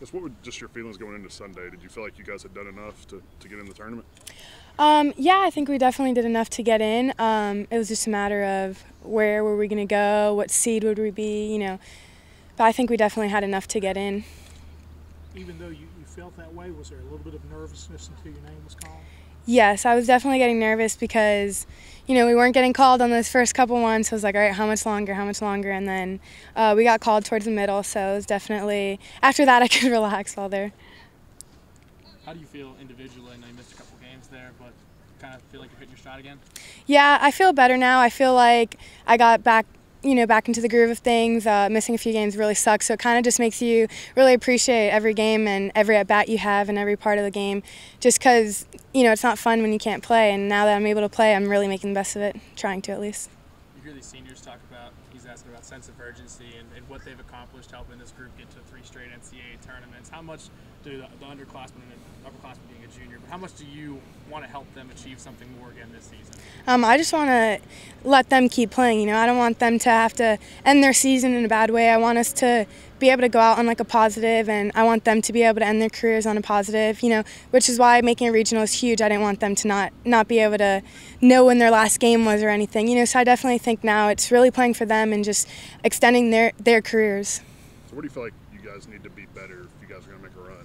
Guess what were just your feelings going into Sunday? Did you feel like you guys had done enough to get in the tournament? Yeah, I think we definitely did enough to get in. It was just a matter of where were we going to go, what seed would we be, you know. But I think we definitely had enough to get in. Even though you felt that way, was there a little bit of nervousness until your name was called? Yes, I was definitely getting nervous because, you know, we weren't getting called on those first couple ones. So I was like, all right, how much longer? And then we got called towards the middle. So it was definitely, after that, I could relax while there. How do you feel individually? I know you missed a couple games there, but kind of feel like you're hitting your shot again? Yeah, I feel better now. I feel like I got back, you know, back into the groove of things. Missing a few games really sucks, so it kind of just makes you really appreciate every game and every at-bat you have and every part of the game, just because, you know, it's not fun when you can't play, and now that I'm able to play, I'm really making the best of it, trying to at least. You hear these seniors talk about, he's asking about sense of urgency and what they've accomplished helping this group get to 3 straight NCAA tournaments. How much do the underclassmen and upperclassmen being a junior, but how much do you want to help them achieve something more again this season? I just want to let them keep playing, you know. I don't want them to have to end their season in a bad way. I want us to be able to go out on like a positive, and I want them to be able to end their careers on a positive, you know, which is why making a regional is huge. I didn't want them to not be able to know when their last game was or anything, you know. So I definitely think now it's really playing for them and just extending their careers. So what do you feel like you guys need to be better if you guys are going to make a run?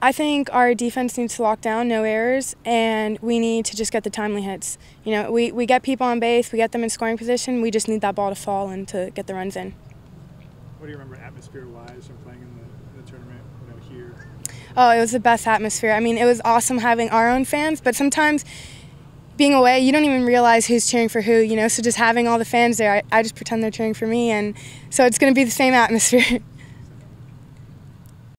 I think our defense needs to lock down, no errors, and we need to just get the timely hits. You know, we get people on base, we get them in scoring position, we just need that ball to fall and to get the runs in. What do you remember atmosphere-wise from playing in the tournament, you know, here? Oh, it was the best atmosphere. I mean, it was awesome having our own fans, but sometimes being away, you don't even realize who's cheering for who, you know, so just having all the fans there, I just pretend they're cheering for me, and so it's going to be the same atmosphere.